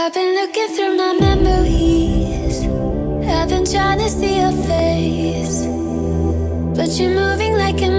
I've been looking through my memories, I've been trying to see your face, but you're moving like a